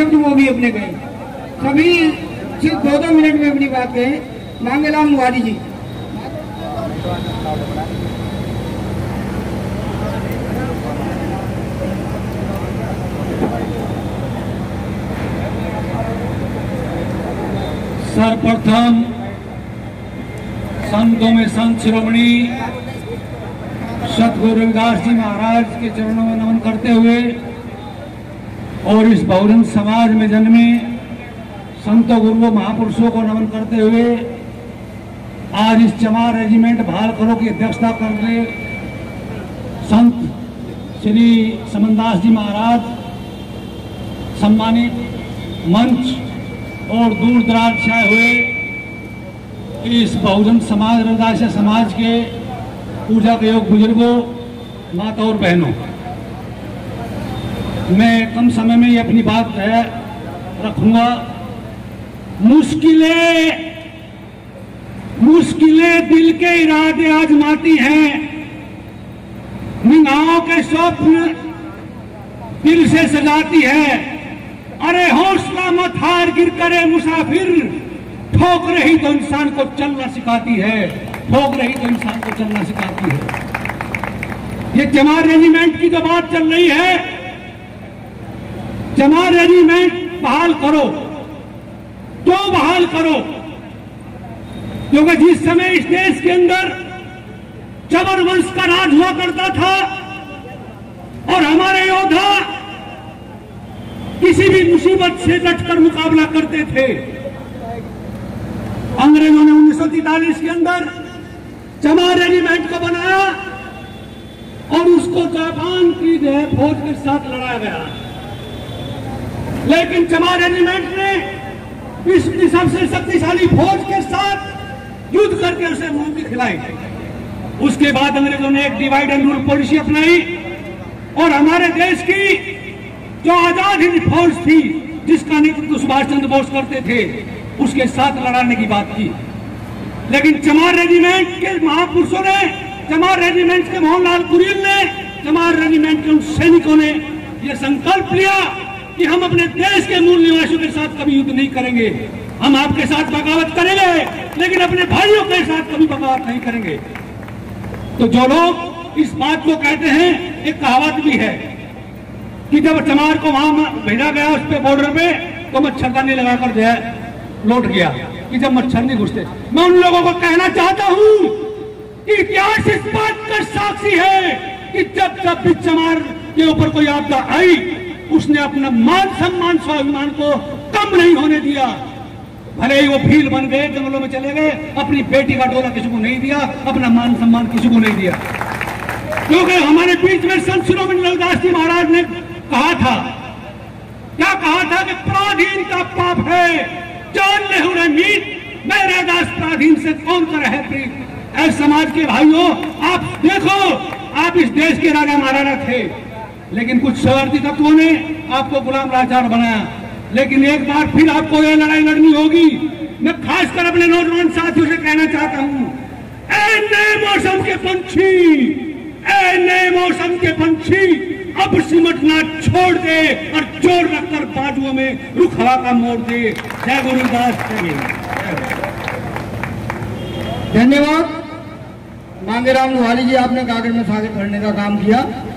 शब्द वो भी अपने कहे, सभी सिर्फ दो दो मिनट में अपनी बात कहे। मांगेराम वारी जी, सर्वप्रथम संतों में संत श्रोवणी सतगुरु रविदास जी महाराज के चरणों में नमन करते हुए और इस बहुजन समाज में जन्मे संतों गुरुओं महापुरुषों को नमन करते हुए आज इस चमार रेजिमेंट भालकरों की अध्यक्षता कर रहे संत श्री समंदास जी महाराज, सम्मानित मंच और दूर दराज से आए हुए इस बहुजन समाज रविदास समाज के पूजा के योग बुजुर्गों, माता और बहनों, मैं कम समय में ही अपनी बात रखूंगा। मुश्किलें दिल के इरादे आजमाती हैं, निगाहों के स्वप्न दिल से सजाती है। अरे हौसला मत हार गिर करे मुसाफिर, ठोक रही तो इंसान को चलना सिखाती है, ठोक रही तो इंसान को चलना सिखाती है। ये चमार रेजिमेंट की जो बात चल रही है, चमार रेजिमेंट बहाल करो, क्यों बहाल करो? क्योंकि जिस समय इस देश के अंदर चमर वंश का राज हुआ करता था और हमारे योद्धा किसी भी मुसीबत से डटकर मुकाबला करते थे, अंग्रेजों ने 1943 के अंदर चमार रेजिमेंट को बनाया और उसको जापान की जो है फौज के साथ लड़ाया गया। लेकिन चमार रेजिमेंट ने विश्व की सबसे शक्तिशाली फौज के साथ युद्ध करके उसे मुक्ति दिलाई। उसके बाद अंग्रेजों ने एक डिवाइड एंड रूल पॉलिसी अपनाई और हमारे देश की जो आजाद हिंद फौज थी, जिसका नेतृत्व सुभाष चंद्र बोस करते थे, उसके साथ लड़ाने की बात की। लेकिन चमार रेजिमेंट के महापुरुषों ने, चमार रेजिमेंट के मोहनलाल कुरियन ने, चमार रेजिमेंट के उन सैनिकों ने यह संकल्प लिया कि हम अपने देश के मूल निवासियों के साथ कभी युद्ध नहीं करेंगे। हम आपके साथ बगावत करेंगे लेकिन अपने भाइयों के साथ कभी बगावत नहीं करेंगे। तो जो लोग इस बात को कहते हैं, एक कहावत भी है कि जब चमार को वहां भेजा गया उस पर बॉर्डर पे, तो मच्छरदानी लगाकर जो है लौट गया कि जब मच्छर नहीं घुसते। मैं उन लोगों को कहना चाहता हूं कि इतिहास इस बात का साक्षी है कि जब जब भी चमार के ऊपर कोई आपदा आई, उसने अपना मान सम्मान स्वाभिमान को कम नहीं होने दिया। भले ही वो भील बन गए, जंगलों में चले गए, अपनी बेटी का डोला किसी को नहीं दिया, अपना मान सम्मान किसी को नहीं दिया। क्योंकि हमारे बीच में संत श्रोमणी रविदास जी महाराज ने कहा था, क्या कहा था कि पराधीन का पाप है, जान ले हुए मीत मैं रविदास पराधीन से कौन कर है प्रीत। ऐसे समाज के भाइयों, आप देखो, आप इस देश के राजा महाराणा थे, लेकिन कुछ शरारती तत्वों ने आपको गुलाम लाचार बनाया। लेकिन एक बार फिर आपको यह लड़ाई लड़नी होगी। मैं खासकर अपने नौजवान साथियों से कहना चाहता हूँ, ऐ नए मौसम के पंछी, ऐ नए मौसम के पंछी, अब सिमटना छोड़ दे और जोर रखकर बाजुओं में रुख हवा का मोड़ दे। जय गुरुदास। धन्यवाद। मांगेराम लोहारी जी, आपने कागज में सागर करने का काम किया।